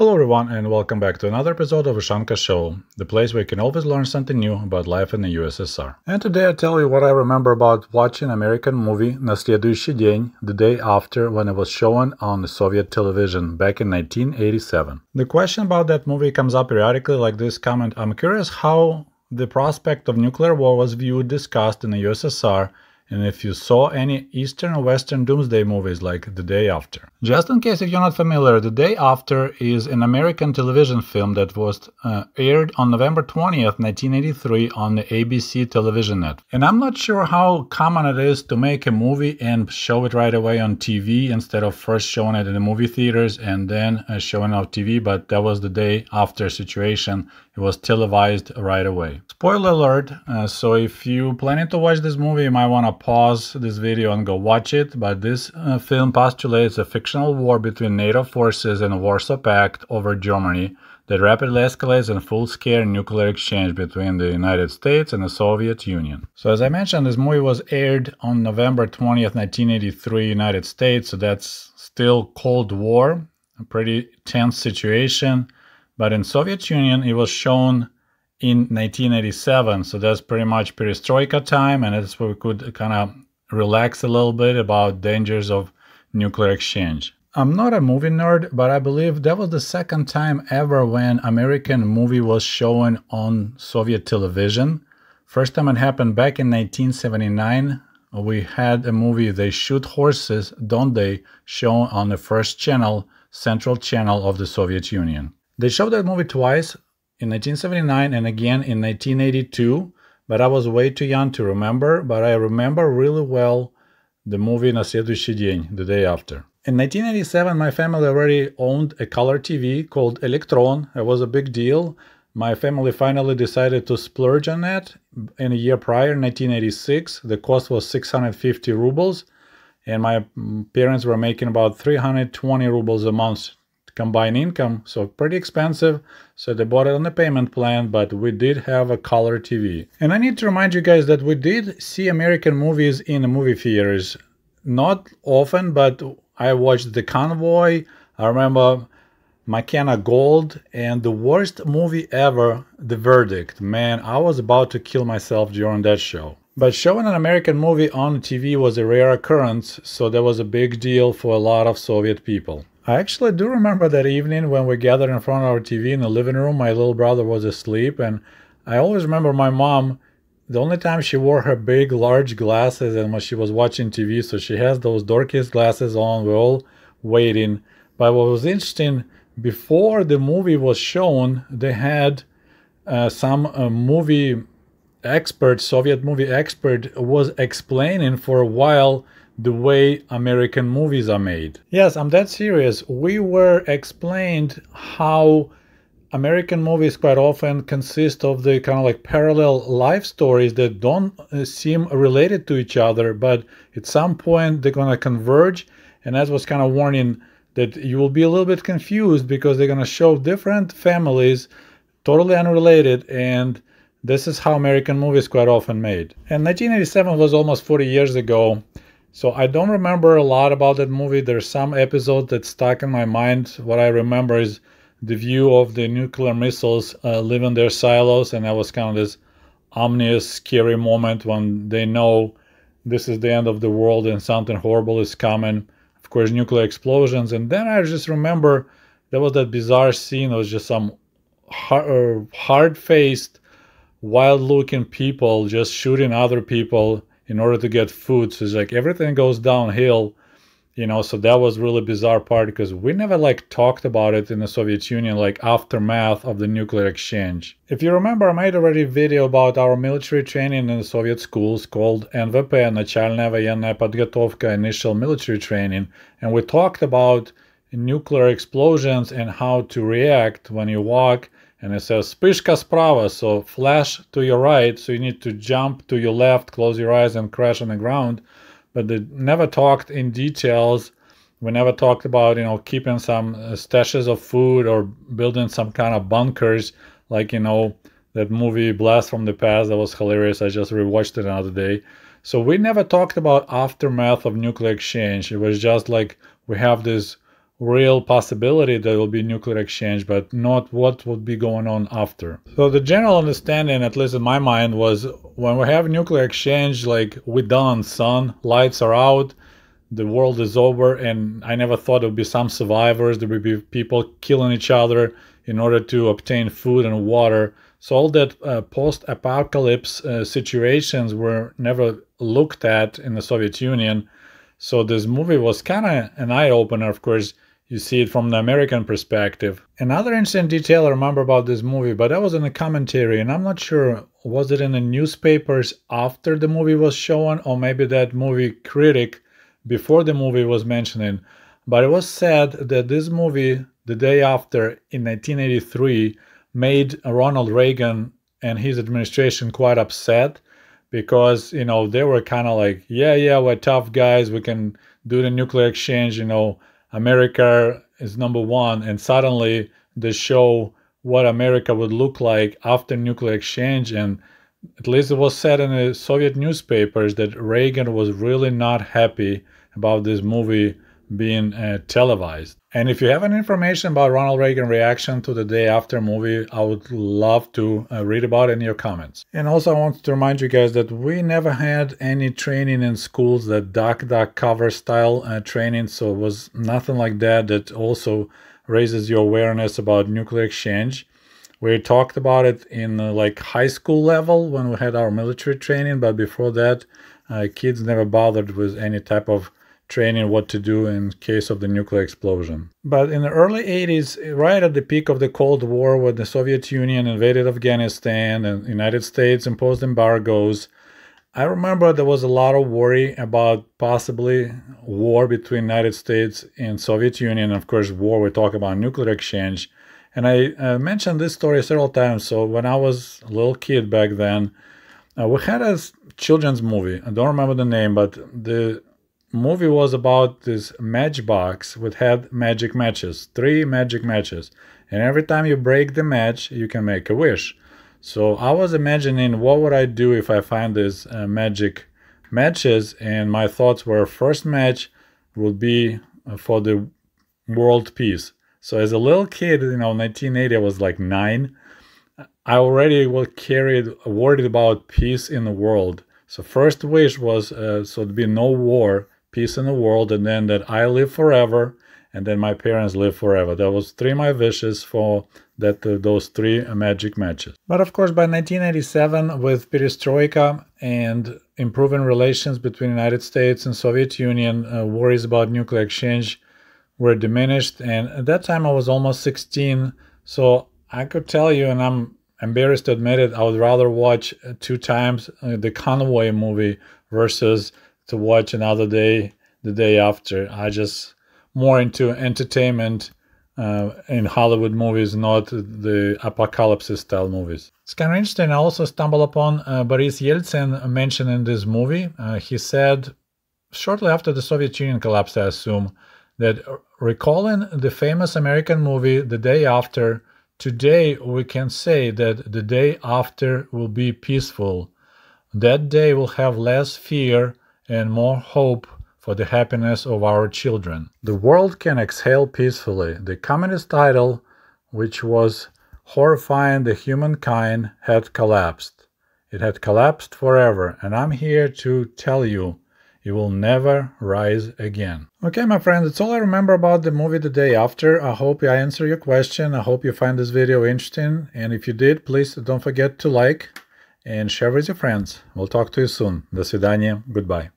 Hello everyone and welcome back to another episode of Ushanka Show, the place where you can always learn something new about life in the USSR. And today I tell you what I remember about watching American movie На следующий день, The Day After, when it was shown on the Soviet television back in 1987. The question about that movie comes up periodically like this comment: I'm curious how the prospect of nuclear war was viewed, discussed in the USSR, and if you saw any Eastern or Western doomsday movies like The Day After. Just in case if you're not familiar, The Day After is an American television film that was aired on November 20th, 1983 on the ABC television net. And I'm not sure how common it is to make a movie and show it right away on TV instead of first showing it in the movie theaters and then showing it on TV, but that was The Day After situation. It was televised right away. Spoiler alert, so if you planning to watch this movie, you might want to pause this video and go watch it, but this film postulates a fictional war between NATO forces and the Warsaw Pact over Germany that rapidly escalates in full-scale nuclear exchange between the United States and the Soviet Union. So as I mentioned, this movie was aired on November 20th, 1983, United States, so that's still Cold War, a pretty tense situation, but in Soviet Union it was shown in 1987, so that's pretty much perestroika time, and that's where we could kind of relax a little bit about dangers of nuclear exchange. I'm not a movie nerd, but I believe that was the second time ever when American movie was shown on Soviet television. First time it happened back in 1979. We had a movie, They Shoot Horses, Don't They, shown on the first channel, central channel of the Soviet Union. They showed that movie twice, in 1979 and again in 1982, but I was way too young to remember, but I remember really well the movie На следующий день, The Day After. In 1987, my family already owned a color TV called electron. It was a big deal. My family finally decided to splurge on that. In a year prior, 1986, the cost was 650 rubles, and my parents were making about 320 rubles a month combined income, so pretty expensive, so they bought it on the payment plan, but we did have a color TV. And I need to remind you guys that we did see American movies in the movie theaters. Not often, but I watched The Convoy, I remember McKenna Gold, and the worst movie ever, The Verdict. Man, I was about to kill myself during that show. But showing an American movie on TV was a rare occurrence, so that was a big deal for a lot of Soviet people. I actually do remember that evening when we gathered in front of our TV in the living room. My little brother was asleep, and I always remember my mom, the only time she wore her big, large glasses and when she was watching TV, so she has those dorkiest glasses on, we're all waiting. But what was interesting, before the movie was shown, they had some movie expert, Soviet movie expert, was explaining for a while the way American movies are made. Yes, I'm that serious. We were explained how American movies quite often consist of the kind of like parallel life stories that don't seem related to each other, but at some point they're gonna converge, and that was kind of warning that you will be a little bit confused because they're gonna show different families, totally unrelated, and this is how American movies quite often made. And 1987 was almost 40 years ago, so I don't remember a lot about that movie. There's some episode that stuck in my mind. What I remember is the view of the nuclear missiles leaving their silos, and that was kind of this ominous, scary moment when they know this is the end of the world and something horrible is coming. Of course, nuclear explosions. And then I just remember there was that bizarre scene. It was just some hard-faced, wild-looking people just shooting other people in order to get food. So it's like everything goes downhill, you know, so that was really bizarre part because we never like talked about it in the Soviet Union, like aftermath of the nuclear exchange. If you remember, I made already a video about our military training in the Soviet schools called NVP, nachalnaya voyennaya podgotovka, initial military training, and we talked about nuclear explosions and how to react when you walk and it says "Spishka sprava," so flash to your right, so you need to jump to your left, close your eyes and crash on the ground. But they never talked in details. We never talked about, you know, keeping some stashes of food or building some kind of bunkers, like, you know, that movie Blast from the Past, that was hilarious. I just rewatched it another day. So we never talked about aftermath of nuclear exchange. It was just like we have this real possibility there will be nuclear exchange, but not what would be going on after. So the general understanding, at least in my mind, was when we have nuclear exchange, like, we done, son, lights are out, the world is over. And I never thought there would be some survivors, there would be people killing each other in order to obtain food and water. So all that post-apocalypse situations were never looked at in the Soviet Union. So this movie was kind of an eye-opener, of course. You see it from the American perspective. Another interesting detail I remember about this movie, but that was in the commentary, and I'm not sure, was it in the newspapers after the movie was shown, or maybe that movie critic before the movie was mentioning. But it was said that this movie, The Day After, in 1983, made Ronald Reagan and his administration quite upset, because, you know, they were kind of like, yeah, we're tough guys, we can do the nuclear exchange, you know, America is number one. And suddenly they show what America would look like after nuclear exchange. And at least it was said in the Soviet newspapers that Reagan was really not happy about this movie being televised. And if you have any information about Ronald Reagan reaction to The Day After movie, I would love to read about it in your comments. And also I want to remind you guys that we never had any training in schools, that duck-duck-cover style training, so it was nothing like that. That also raises your awareness about nuclear exchange. We talked about it in like high school level when we had our military training, but before that kids never bothered with any type of training what to do in case of the nuclear explosion. But in the early 80s, right at the peak of the Cold War, when the Soviet Union invaded Afghanistan and the United States imposed embargoes, I remember there was a lot of worry about possibly war between United States and Soviet Union. Of course, war, we talk about nuclear exchange. And I mentioned this story several times. So when I was a little kid back then, we had a children's movie. I don't remember the name, but the movie was about this matchbox which had magic matches, 3 magic matches, and every time you break the match you can make a wish. So I was imagining what would I do if I find these magic matches, and my thoughts were first match would be for the world peace. So as a little kid, you know, 1980, I was like 9, I already was worried about peace in the world. So first wish was so there'd be no war, peace in the world, and then that I live forever, and then my parents live forever. That was 3 my wishes for that those 3 magic matches. But of course, by 1987, with perestroika and improving relations between United States and Soviet Union, worries about nuclear exchange were diminished. And at that time, I was almost 16, so I could tell you, and I'm embarrassed to admit it, I would rather watch 2 times the Convoy movie versus to watch another day, The Day After. I just more into entertainment in Hollywood movies, not the apocalypse style movies. Scan Rinstein, I also stumbled upon Boris Yeltsin mentioned in this movie. He said, shortly after the Soviet Union collapsed, I assume, that recalling the famous American movie, The Day After, today we can say that the day after will be peaceful. That day will have less fear and more hope for the happiness of our children. The world can exhale peacefully. The communist title, which was horrifying the humankind, had collapsed. It had collapsed forever, and I'm here to tell you, it will never rise again. Okay, my friends, that's all I remember about the movie The Day After. I hope I answered your question. I hope you find this video interesting. And if you did, please don't forget to like and share with your friends. We'll talk to you soon. До свидания. Goodbye.